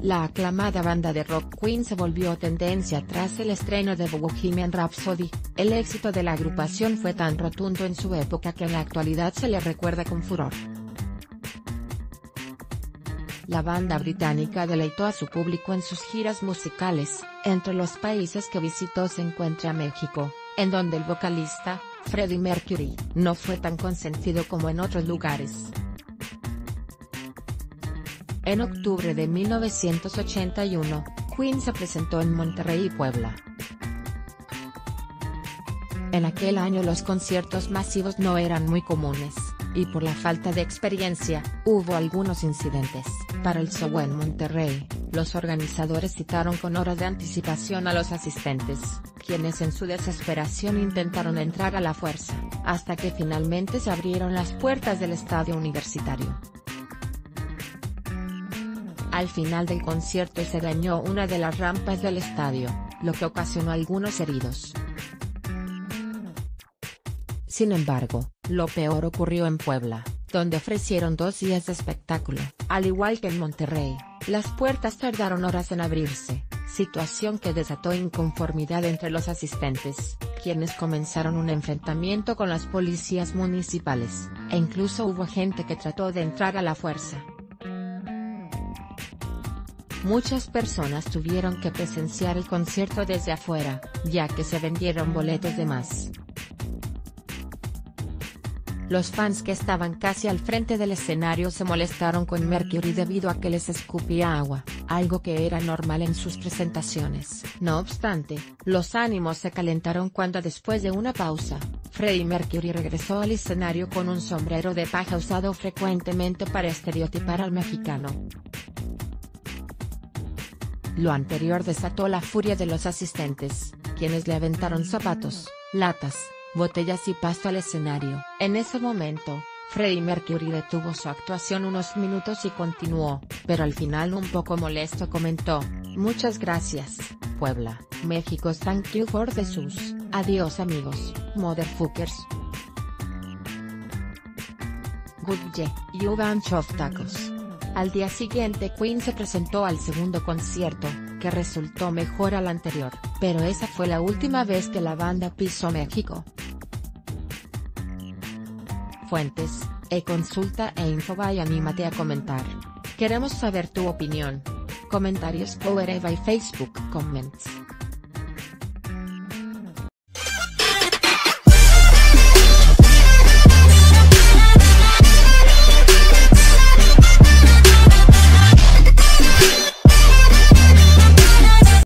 La aclamada banda de rock Queen se volvió tendencia tras el estreno de Bohemian Rhapsody. El éxito de la agrupación fue tan rotundo en su época que en la actualidad se le recuerda con furor. La banda británica deleitó a su público en sus giras musicales. Entre los países que visitó se encuentra México, en donde el vocalista, Freddie Mercury, no fue tan consentido como en otros lugares. En octubre de 1981, Queen se presentó en Monterrey y Puebla. En aquel año los conciertos masivos no eran muy comunes, y por la falta de experiencia, hubo algunos incidentes. Para el show en Monterrey, los organizadores citaron con horas de anticipación a los asistentes, quienes en su desesperación intentaron entrar a la fuerza, hasta que finalmente se abrieron las puertas del estadio universitario. Al final del concierto se dañó una de las rampas del estadio, lo que ocasionó algunos heridos. Sin embargo, lo peor ocurrió en Puebla, donde ofrecieron 2 días de espectáculo. Al igual que en Monterrey, las puertas tardaron horas en abrirse, situación que desató inconformidad entre los asistentes, quienes comenzaron un enfrentamiento con las policías municipales, e incluso hubo gente que trató de entrar a la fuerza. Muchas personas tuvieron que presenciar el concierto desde afuera, ya que se vendieron boletos de más. Los fans que estaban casi al frente del escenario se molestaron con Mercury debido a que les escupía agua, algo que era normal en sus presentaciones. No obstante, los ánimos se calentaron cuando, después de una pausa, Freddie Mercury regresó al escenario con un sombrero de paja usado frecuentemente para estereotipar al mexicano. Lo anterior desató la furia de los asistentes, quienes le aventaron zapatos, latas, botellas y pasto al escenario. En ese momento, Freddie Mercury detuvo su actuación unos minutos y continuó, pero al final, un poco molesto, comentó: "Muchas gracias, Puebla, México, thank you for the sus, adiós amigos, motherfuckers. Goodbye, you bunch of tacos". Al día siguiente Queen se presentó al segundo concierto, que resultó mejor al anterior, pero esa fue la última vez que la banda pisó México. Fuentes, eConsulta e Infobay. Anímate a comentar. Queremos saber tu opinión. Comentarios por eBay, Facebook Comments.